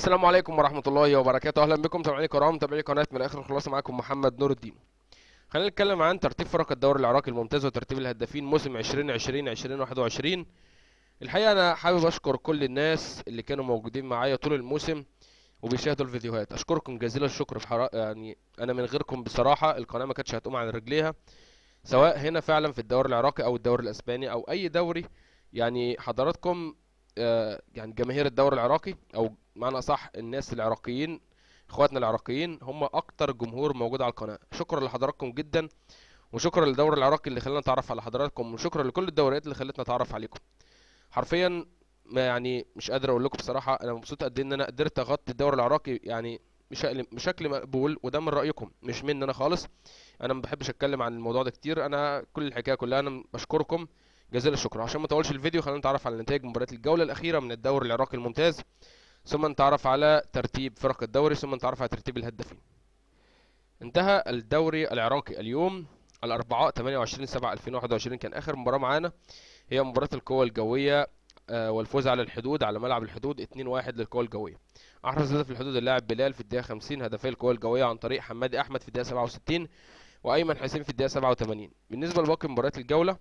السلام عليكم ورحمه الله وبركاته. اهلا بكم متابعينا الكرام، متابعي قناه من اخر الخلاصه. معاكم محمد نور الدين. خلينا نتكلم عن ترتيب فرق الدوري العراقي الممتاز وترتيب الهدافين موسم 2020 2021. الحقيقه انا حابب اشكر كل الناس اللي كانوا موجودين معايا طول الموسم وبيشاهدوا الفيديوهات، اشكركم جزيل الشكر. يعني انا من غيركم بصراحه القناه ما كانتش هتقوم عن رجليها، سواء هنا فعلا في الدوري العراقي او الدوري الاسباني او اي دوري. يعني حضراتكم يعني جماهير الدوري العراقي، او معنى صح الناس العراقيين، اخواتنا العراقيين هم اكتر جمهور موجود على القناه. شكرا لحضراتكم جدا، وشكرا للدوري العراقي اللي خلانا نتعرف على حضراتكم، وشكرا لكل الدوريات اللي خلتنا نتعرف عليكم. حرفيا ما يعني مش قادر اقول لكم بصراحه انا مبسوط قد ايه ان انا قدرت اغطي الدوري العراقي يعني بشكل مقبول، وده من رايكم مش مني انا خالص. انا ما بحبش اتكلم عن الموضوع ده كتير، انا كل الحكايه كلها انا بشكركم جزيل الشكر. عشان ما اطولش الفيديو خلينا نتعرف على نتائج مباريات الجوله الاخيره من الدوري العراقي الممتاز، ثم نتعرف على ترتيب فرق الدوري، ثم نتعرف على ترتيب الهدافين. انتهى الدوري العراقي اليوم الاربعاء 28/7/2021. كان اخر مباراه معانا هي مباراه القوى الجويه والفوز على الحدود على ملعب الحدود 2-1 للقوى الجويه. احرز هدف الحدود اللاعب بلال في الدقيقه 50، هدفي القوى الجويه عن طريق حمادي احمد في الدقيقه 67 وايمن حسين في الدقيقه 87. بالنسبه لباقي مباريات الجوله،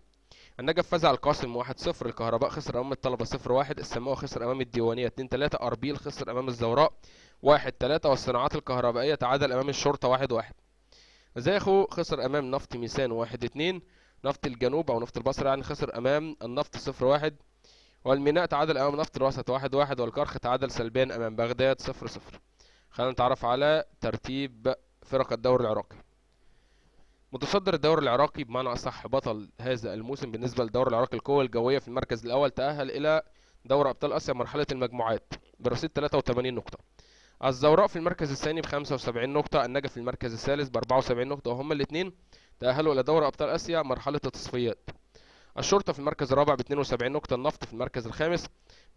النجف فاز على القاسم 1-0، الكهرباء خسر امام الطلبه 0-1، السماوه خسر امام الديوانيه 2-3، اربيل خسر امام الزوراء 1-3، والصناعات الكهربائيه تعادل امام الشرطه 1-1. زاخو خسر امام نفط ميسان 1-2، نفط الجنوب او نفط البصرة يعني خسر امام النفط 0-1، والميناء تعادل امام نفط الوسط 1-1، والكرخ تعادل سلبان امام بغداد 0-0. خلينا نتعرف على ترتيب فرق الدوري العراقي. متصدر الدوري العراقي بمعنى اصح بطل هذا الموسم بالنسبه للدوري العراقي القوى الجويه في المركز الاول، تاهل الى دوري ابطال اسيا مرحله المجموعات برصيد 83 نقطه. الزوراء في المركز الثاني ب 75 نقطه، النجف في المركز الثالث ب 74 نقطه، وهما الاثنين تاهلوا الى دوري ابطال اسيا مرحله التصفيات. الشرطه في المركز الرابع ب 72 نقطه، النفط في المركز الخامس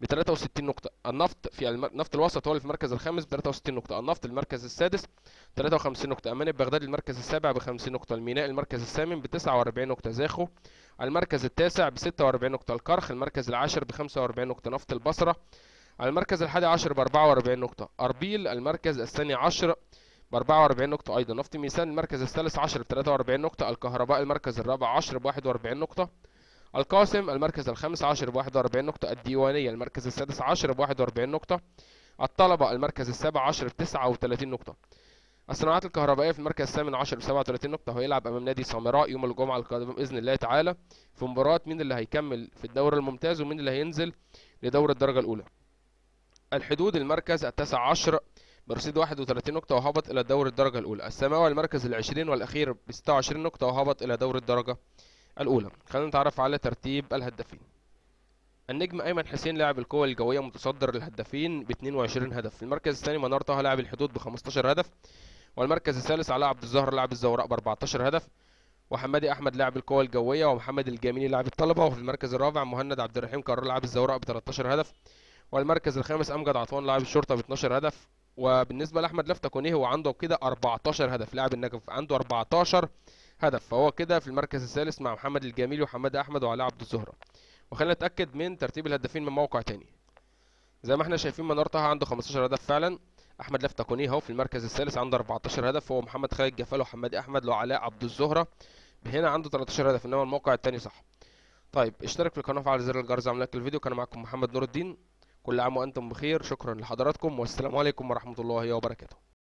ب 63 نقطه، النفط في نفط الوسط هو اللي في المركز الخامس ب 63 نقطه، النفط المركز السادس 53 نقطه، امانه بغداد المركز السابع ب 50 نقطه، الميناء المركز الثامن ب 49 نقطه، زاخو المركز التاسع ب 46 نقطه، الكرخ المركز العاشر ب 45 نقطه، نفط البصره المركز ال11 ب 44 نقطه، اربيل المركز الثاني 10 ب 44 نقطه ايضا، نفط ميسان المركز الثالث 10 ب 43 نقطه، الكهرباء المركز الرابع 10 ب 41 نقطه، القاسم المركز ال15 ب 41 نقطة، الديوانية المركز السادس 10 ب 41 نقطة، الطلبة المركز السابع 10 ب 39 نقطة، الصناعات الكهربائية في المركز الثامن 10 ب 37 نقطة. وهيلعب أمام نادي سامراء يوم الجمعة القادم بإذن الله تعالى في مباراة مين اللي هيكمل في الدوري الممتاز ومين اللي هينزل لدوري الدرجة الأولى. الحدود المركز ال19 برصيد 31 نقطة وهبط إلى دوري الدرجة الأولى، السماوة المركز ال20 والأخير ب 26 نقطة وهبط إلى دوري الدرجة الأولى. خلينا نتعرف على ترتيب الهدافين. النجم أيمن حسين لاعب القوى الجوية متصدر الهدافين ب 22 هدف، في المركز الثاني منارطه لاعب الحدود ب 15 هدف، والمركز الثالث علاء عبد الزهر لاعب الزوراء ب 14 هدف، وحمادي احمد لاعب القوى الجوية ومحمد الجميل لاعب الطلبة، وفي المركز الرابع مهند عبد الرحيم كرار لاعب الزوراء ب 13 هدف، والمركز الخامس امجد عطوان لاعب الشرطة ب 12 هدف. وبالنسبة لأحمد لفتكونيه هو عنده كده 14 هدف، لاعب النجف عنده 14 هدف، فهو كده في المركز الثالث مع محمد الجميل وحمادي احمد وعلاء عبد الزهر. وخلينا نتاكد من ترتيب الهدافين من موقع تاني. زي ما احنا شايفين منارطه عنده 15 هدف فعلا، احمد لفتكونيه هو في المركز الثالث عنده 14 هدف، هو محمد خالد جفال وحمادي احمد وعلاء عبد الزهر هنا عنده 13 هدف، انما الموقع التاني صح. طيب اشترك في القناه وفعل زر الجرس وعمل لايك للفيديو. كان معاكم محمد نور الدين، كل عام وانتم بخير، شكرا لحضراتكم والسلام عليكم ورحمه الله وبركاته.